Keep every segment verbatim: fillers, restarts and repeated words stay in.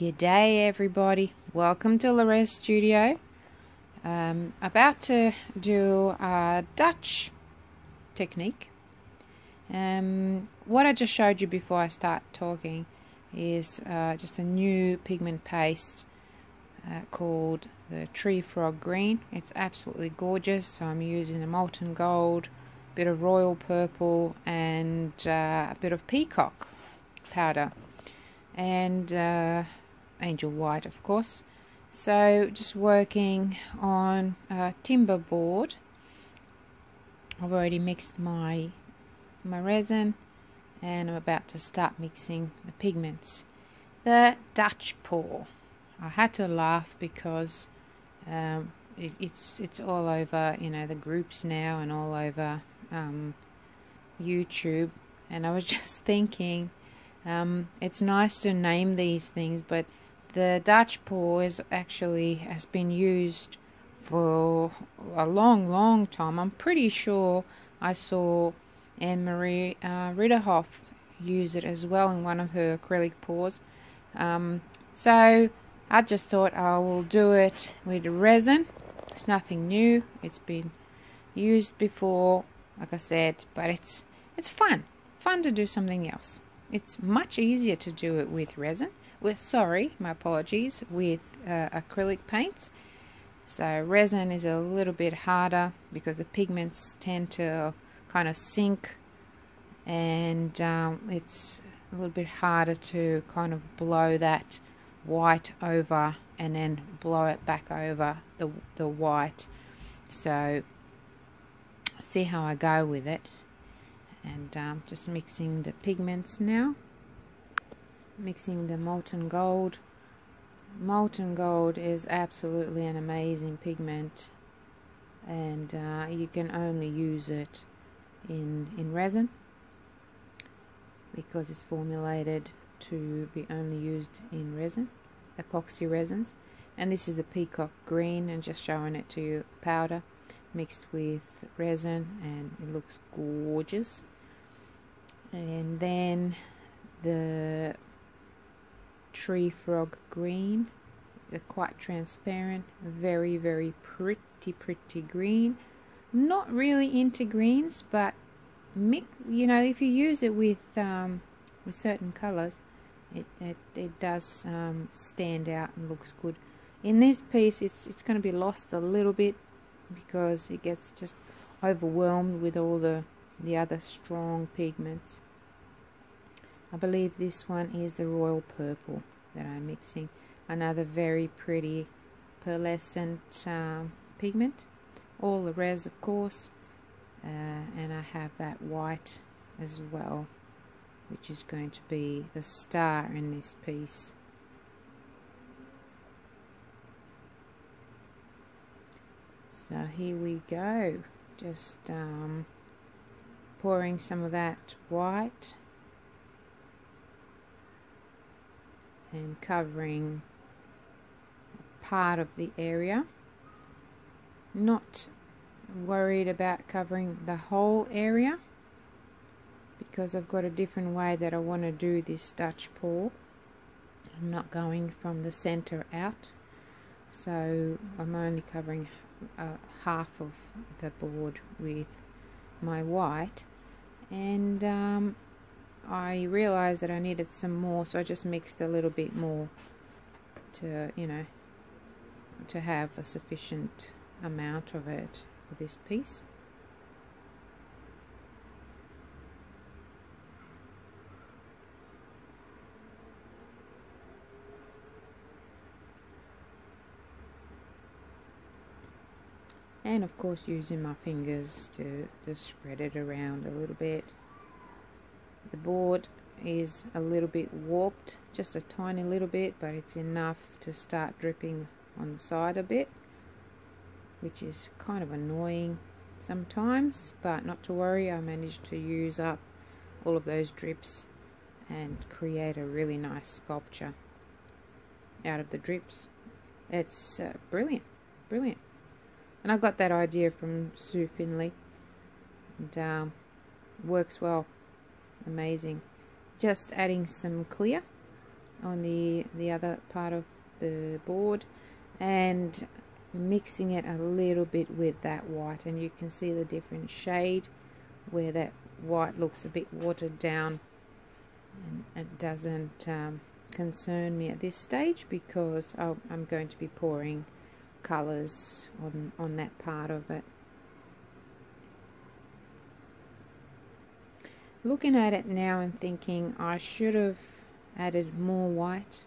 Good day, everybody. Welcome to Le'Rez Studio. Um, about to do a Dutch technique. Um, what I just showed you before I start talking is uh, just a new pigment paste uh, called the Tree Frog Green. It's absolutely gorgeous. So I'm using a molten gold, a bit of royal purple, and uh, a bit of peacock powder, and uh, angel white, of course. So just working on a timber board. I've already mixed my my resin, and I'm about to start mixing the pigments. The Dutch pour. I had to laugh because um, it, it's it's all over, you know, the groups now and all over um, YouTube. And I was just thinking, um, it's nice to name these things, but the Dutch pour is actually has been used for a long, long time. I'm pretty sure I saw Anne-Marie uh, Ridderhoff use it as well in one of her acrylic pours. Um, so I just thought I will do it with resin. It's nothing new. It's been used before, like I said, but it's it's fun, fun to do something else. It's much easier to do it with resin. With sorry, my apologies, with uh, acrylic paints. So resin is a little bit harder because the pigments tend to kind of sink, and um, it's a little bit harder to kind of blow that white over and then blow it back over the, the white. So see how I go with it. And um, just mixing the pigments now, mixing the molten gold. Molten gold is absolutely an amazing pigment, and uh, you can only use it in in resin because it's formulated to be only used in resin, epoxy resins. And this is the peacock green, and just showing it to you, powder mixed with resin, and it looks gorgeous. And then the Tree Frog Green, they're quite transparent, very very pretty pretty green. Not really into greens, but mix, you know, if you use it with um, with certain colors, it, it, it does um, stand out and looks good. In this piece it's, it's going to be lost a little bit because it gets just overwhelmed with all the, the other strong pigments. I believe this one is the royal purple that I'm mixing. Another very pretty pearlescent um, pigment. All the res, of course, uh, and I have that white as well, which is going to be the star in this piece. So here we go, just um, pouring some of that white and covering part of the area. Not worried about covering the whole area because I've got a different way that I want to do this Dutch pour. I'm not going from the center out, so I'm only covering uh, half of the board with my white. And um, I realized that I needed some more, so I just mixed a little bit more to, you know, to have a sufficient amount of it for this piece. And of course using my fingers to just spread it around a little bit. The board is a little bit warped, just a tiny little bit, but it's enough to start dripping on the side a bit, which is kind of annoying sometimes, but not to worry. I managed to use up all of those drips and create a really nice sculpture out of the drips. It's uh, brilliant, brilliant. And I got that idea from Sue Finley, and um, works well. Amazing. Just adding some clear on the, the other part of the board and mixing it a little bit with that white, and you can see the different shade where that white looks a bit watered down, and it doesn't um, concern me at this stage because I'll, I'm going to be pouring colors on, on that part of it. Looking at it now and thinking I should have added more white,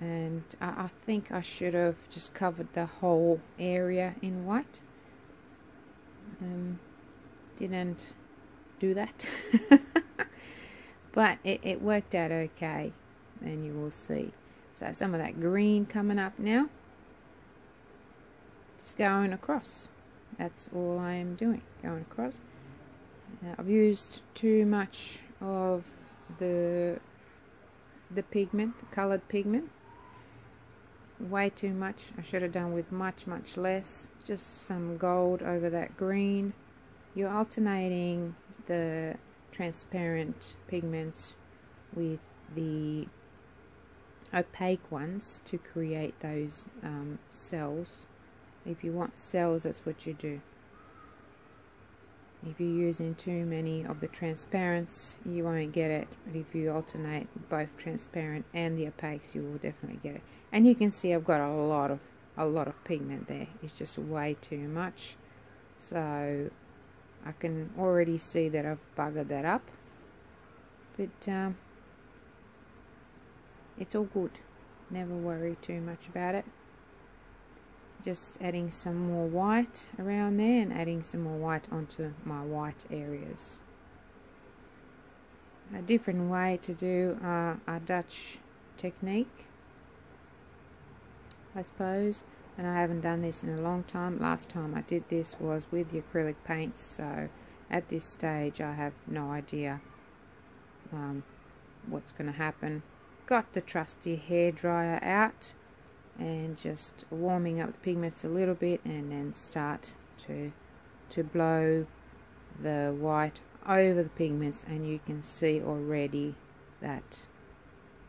and I, I think I should have just covered the whole area in white. Um, didn't do that but it, it worked out okay, and you will see. So some of that green coming up now, just going across. That's all I am doing, going across. Now, I've used too much of the the pigment, the coloured pigment, way too much. I should have done with much much less. Just some gold over that green. You're alternating the transparent pigments with the opaque ones to create those um, cells. If you want cells, that's what you do. If you're using too many of the transparents, you won't get it, but if you alternate both transparent and the opaques, you will definitely get it. And you can see I've got a lot of a lot of pigment there. It's just way too much, so I can already see that I've buggered that up, but um, it's all good. Never worry too much about it. Just adding some more white around there and adding some more white onto my white areas. A different way to do uh, a Dutch technique, I suppose, and I haven't done this in a long time. Last time I did this was with the acrylic paints, so at this stage I have no idea um, what's going to happen. Got the trusty hairdryer out and just warming up the pigments a little bit, and then start to to blow the white over the pigments, and you can see already that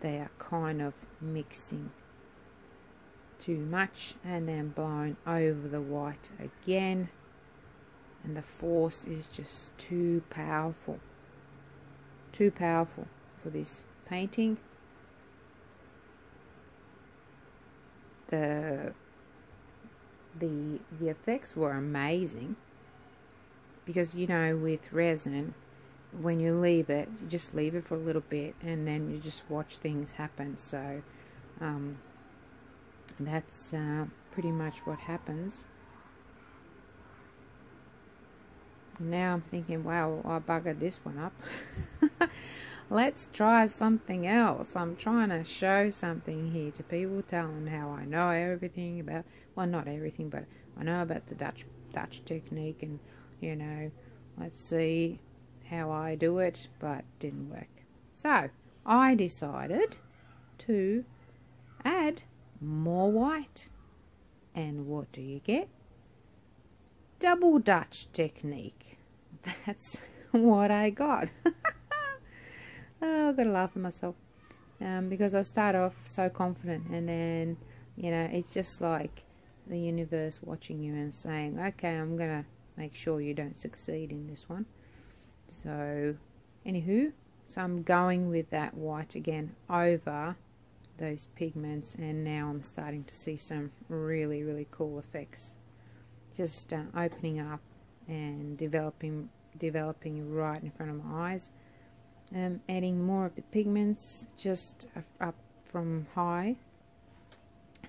they are kind of mixing too much, and then blown over the white again, and the force is just too powerful too powerful for this painting. The, the the effects were amazing, because you know with resin, when you leave it, you just leave it for a little bit and then you just watch things happen. So um, that's uh, pretty much what happens. Now I'm thinking, wow, I buggered this one up. Let's try something else. I'm trying to show something here to people, tell them how I know everything about, well, not everything, but I know about the Dutch Dutch technique, and you know, let's see how I do it, but didn't work. So I decided to add more white, and what do you get? Double Dutch technique. That's what I got. Oh, I've got to laugh at myself um, because I start off so confident, and then, you know, it's just like the universe watching you and saying, okay, I'm going to make sure you don't succeed in this one. So, anywho, so I'm going with that white again over those pigments, and now I'm starting to see some really, really cool effects. Just uh, opening up and developing, developing right in front of my eyes. Um, adding more of the pigments just up from high,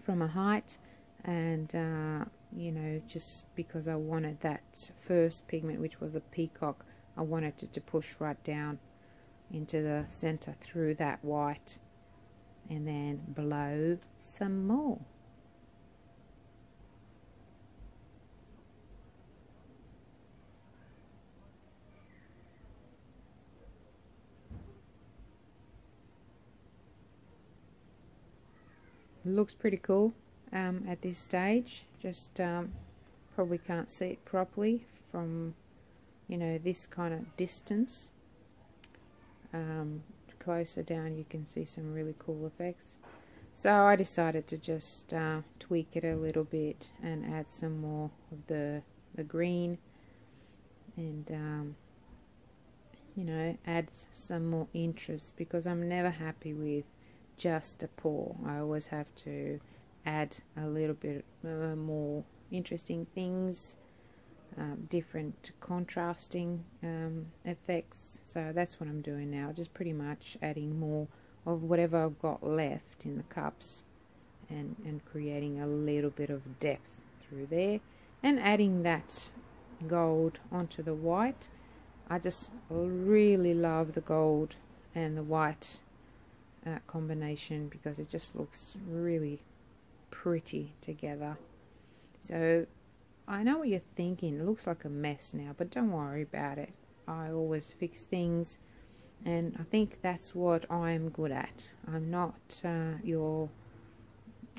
from a height, and uh, you know, just because I wanted that first pigment, which was a peacock, I wanted it to push right down into the center through that white, and then blow some more. Looks pretty cool um, at this stage. Just um, probably can't see it properly from, you know, this kind of distance. Um, closer down you can see some really cool effects. So I decided to just uh, tweak it a little bit and add some more of the, the green, and um, you know, add some more interest, because I'm never happy with just a pour. I always have to add a little bit uh, more interesting things, um, different contrasting um, effects. So that's what I'm doing now, just pretty much adding more of whatever I've got left in the cups, and, and creating a little bit of depth through there, and adding that gold onto the white. I just really love the gold and the white uh, combination, because it just looks really pretty together. So I know what you're thinking, it looks like a mess now, but don't worry about it. I always fix things, and I think that's what I'm good at. I'm not uh, your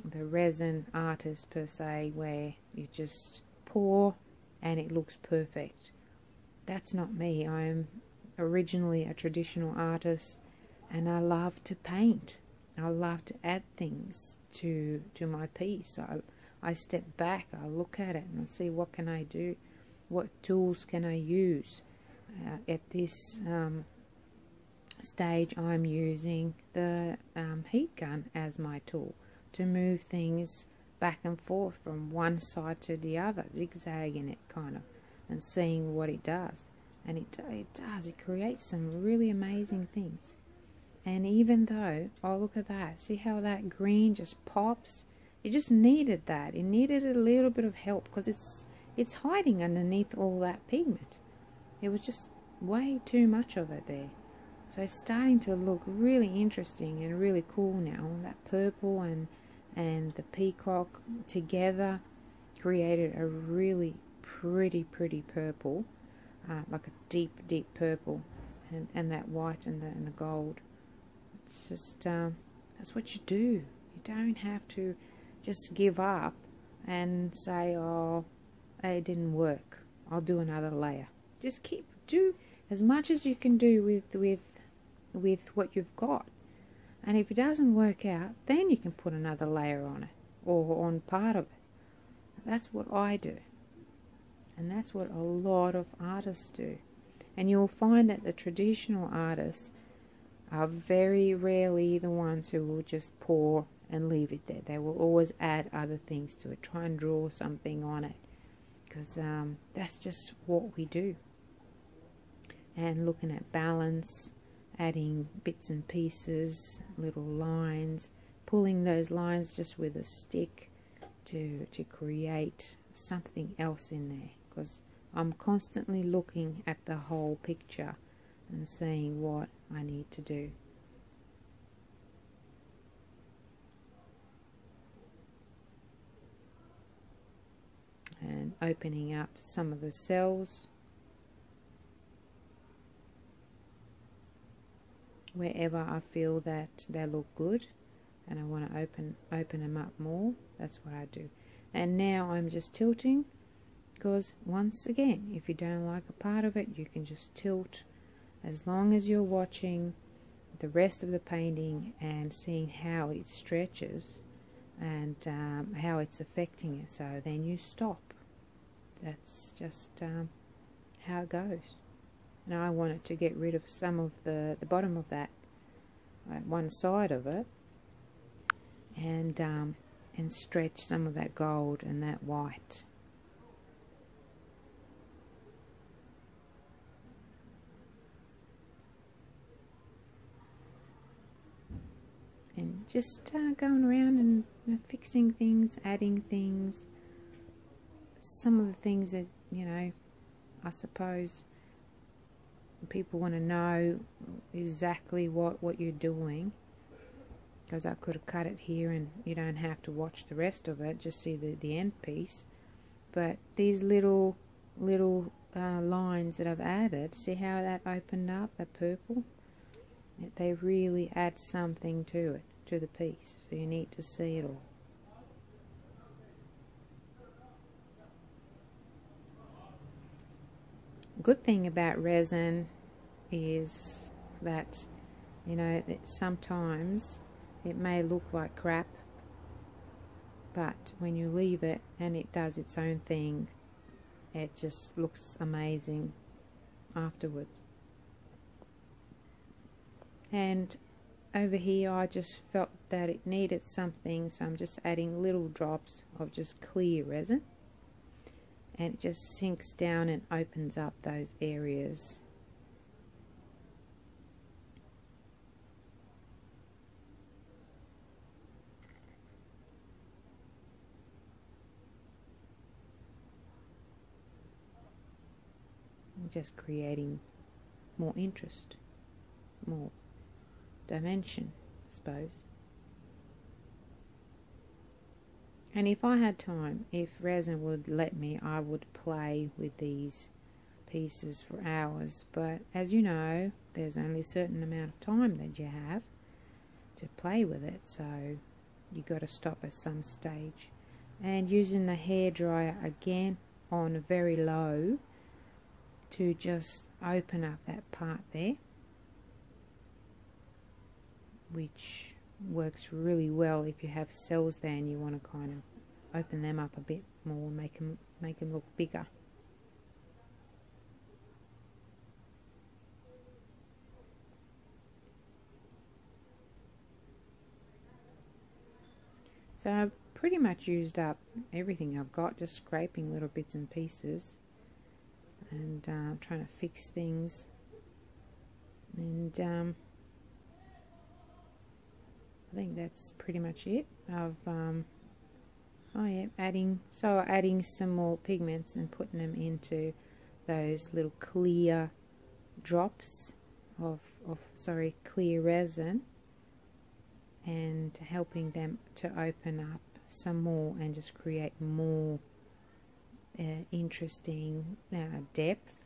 the resin artist per se, where you just pour and it looks perfect. That's not me. I'm originally a traditional artist, and I love to paint. I love to add things to to my piece. I, I step back, I look at it, and I see what can I do, what tools can I use. Uh, at this um, stage, I'm using the um, heat gun as my tool to move things back and forth from one side to the other, zigzagging it kind of, and seeing what it does. And it, it does, it creates some really amazing things. And even though, oh look at that, see how that green just pops? It just needed that. It needed a little bit of help, because it's it's hiding underneath all that pigment. It was just way too much of it there. So it's starting to look really interesting and really cool now. That purple and and the peacock together created a really pretty, pretty purple, uh, like a deep, deep purple, and and that white and the, and the gold. It's just um, that's what you do. You don't have to just give up and say, oh, it didn't work, I'll do another layer. Just keep do as much as you can do with with with what you've got, and if it doesn't work out, then you can put another layer on it, or on part of it. That's what I do, and that's what a lot of artists do. And you'll find that the traditional artists are very rarely the ones who will just pour and leave it there. They will always add other things to it, try and draw something on it, because um, that's just what we do. And looking at balance, adding bits and pieces, little lines, pulling those lines just with a stick to to create something else in there, because I'm constantly looking at the whole picture and seeing what I need to do. And opening up some of the cells wherever I feel that they look good, and I want to open open them up more. That's what I do. And now I'm just tilting, because once again, if you don't like a part of it, you can just tilt, as long as you're watching the rest of the painting and seeing how it stretches and um, how it's affecting it. So then you stop. That's just um, how it goes. And I wanted to get rid of some of the, the bottom of that, like one side of it, and um, and stretch some of that gold and that white. And just uh, going around and you know, fixing things, adding things. Some of the things that, you know, I suppose people want to know exactly what, what you're doing, because I could have cut it here and you don't have to watch the rest of it, just see the, the end piece. But these little, little uh, lines that I've added, see how that opened up, that purple? They really add something to it, to the piece, so you need to see it all. Good thing about resin is that You know, sometimes it may look like crap, but when you leave it and it does its own thing, it just looks amazing afterwards. And over here I just felt that it needed something, so I'm just adding little drops of just clear resin, and it just sinks down and opens up those areas. Just creating more interest, more dimension, I suppose. And if I had time, if resin would let me, I would play with these pieces for hours, but as you know, there's only a certain amount of time that you have to play with it, so you got to stop at some stage. And using the hairdryer again on very low to just open up that part there, which works really well if you have cells there and you want to kind of open them up a bit more and make them, make them look bigger. So I've pretty much used up everything I've got, just scraping little bits and pieces, and uh, trying to fix things, and um, I think that's pretty much it. I've um, I am adding so adding some more pigments and putting them into those little clear drops of, of sorry clear resin, and helping them to open up some more and just create more Uh, interesting uh, depth.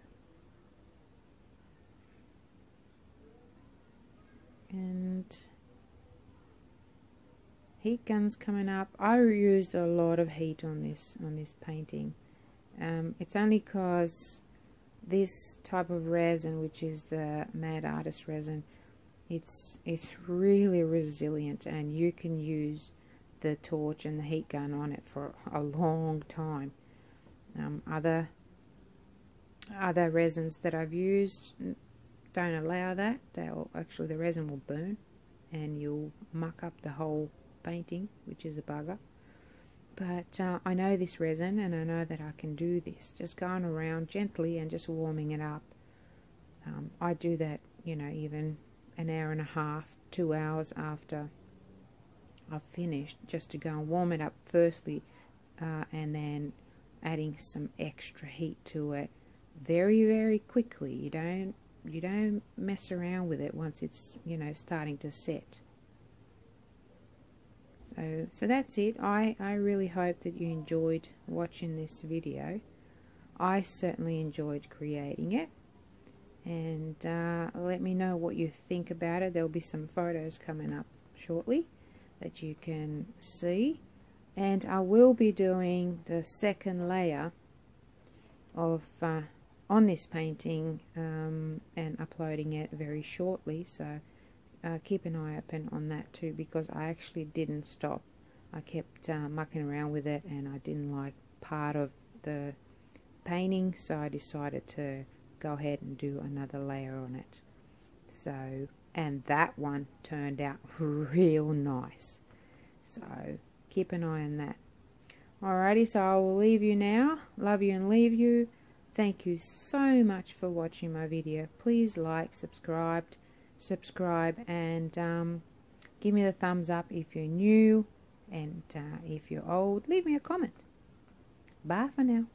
And heat guns coming up. I used a lot of heat on this on this painting. Um, it's only because this type of resin, which is the Mad Artist resin, it's it's really resilient, and you can use the torch and the heat gun on it for a long time. Um, other other resins that I've used don't allow that. They'll actually, the resin will burn and you'll muck up the whole painting, which is a bugger. But uh, I know this resin and I know that I can do this, just going around gently and just warming it up. um, I do that, you know, even an hour and a half, two hours after I've finished, just to go and warm it up firstly, uh, and then adding some extra heat to it very very quickly. You don't you don't mess around with it once it's, you know, starting to set. So so that's it. I, I really hope that you enjoyed watching this video. I certainly enjoyed creating it, and uh, let me know what you think about it. There'll be some photos coming up shortly that you can see. And I will be doing the second layer of uh, on this painting, um, and uploading it very shortly, so uh, keep an eye open on that too, because I actually didn't stop. I kept uh, mucking around with it and I didn't like part of the painting, so I decided to go ahead and do another layer on it. So, and that one turned out real nice, so keep an eye on that. Alrighty, so I will leave you now. Love you and leave you. Thank you so much for watching my video. Please like, subscribe, subscribe, and um, give me the thumbs up if you're new, and uh, if you're old, leave me a comment. Bye for now.